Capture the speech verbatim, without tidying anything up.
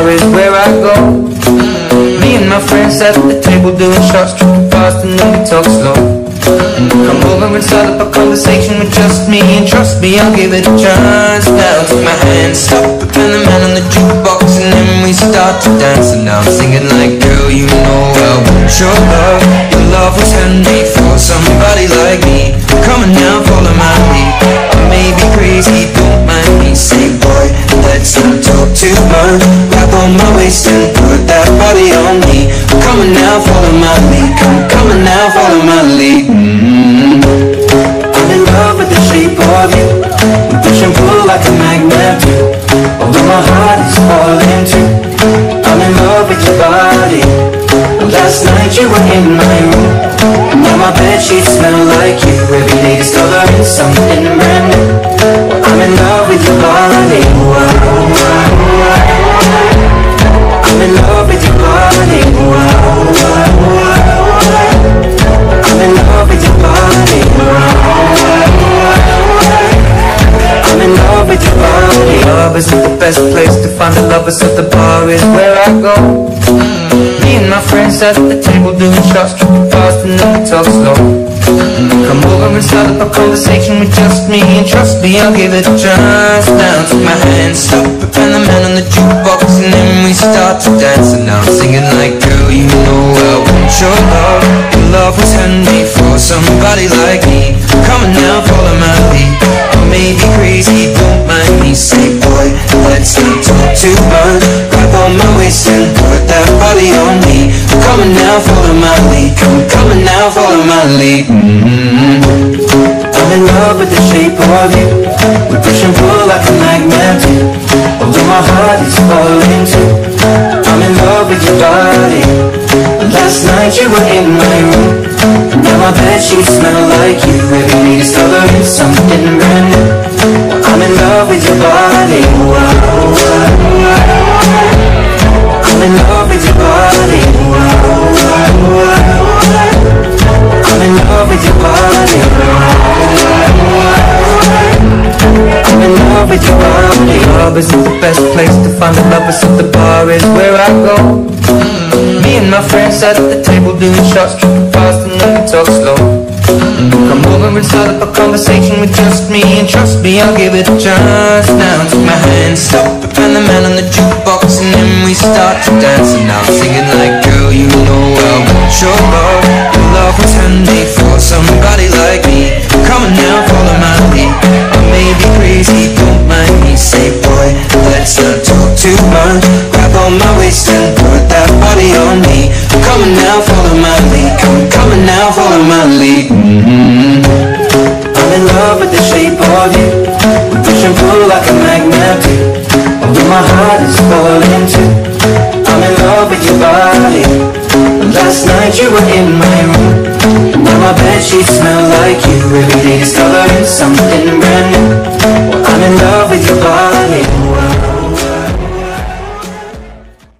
bar is where I go. Me and my friends at the table doing shots, tripping fast and then we talk slow. Come over and start up a conversation with just me, and trust me, I'll give it a chance. Now take my hand, stop and turn the man on the jukebox, and then we start to dance. And now I'm singing like, girl, you know I want your love. Your love was handmade for somebody like me. Come on now, follow my lead. I may be crazy, don't mind me. Say boy, let's not talk too much. Wrap on my waist and put that body on me. I'm coming now, follow my lead. I'm coming now, follow my lead. Mm-hmm. I'm in love with the shape of you. We push and pull like a magnet do. Although my heart is falling too, I'm in love with your body. Last night you were in my room, and now my bed sheets smell like you. Every day discovering something brand new. I'm in love with your body. I'm in love with your body. I'm in love with your body. I'm in love with your body. Love isn't the best place to find a lover, so the bar is where I go. Me and my friends at the table doing shots, tripping fast and then we talk slow. Come over and start up a conversation with just me, and trust me, I'll give it a chance. Now take my hand, stop and turn the man on the jukebox, and then we start to dance. And now I'm singing like, girl, you know I want your love. Your love was handmade for somebody like me. Come on now, follow my lead. I may be crazy, don't mind me. Say boy, let's not talk too much. Grab on my waist and put that body on me. I'm coming now, follow my lead. I'm coming now, follow my lead. Mm-hmm. I'm in love with the shape of you. We push and pull like a magnet do. Although my heart is falling too, I'm in love with your body. Last night you were in my room, and now my bed sheets smell like you. Every day discovering something brand new. I'm in love with your body. I'm in love with your body. I'm in love with your body. I'm in love with your body. Love isn't the best place to find a lover, so the bar is where I go. Me and my friends at the table doing shots, tripping fast and then we talk slow. Come over and start up a conversation with just me, and trust me, I'll give it a chance. Now take my hand, stop and turn the man on the jukebox, and then we start to dance. And now I'm singing like, girl, you know I want your love. Your love was handmade for somebody like me. Come on now, follow my lead. I may be crazy, don't mind me. Say boy, let's not talk too much. Grab on my waist and put that body on me. I'm coming now, follow my lead. I'm coming now, follow my lead. Mm-hmm. I'm in love with the shape of you. We push and pull like a magnet do. Although my heart is falling too, I'm in love with your body. Last night you were in my room, and now my bed sheets smell like you. Every day discovering something brand new. I'm in love with your body.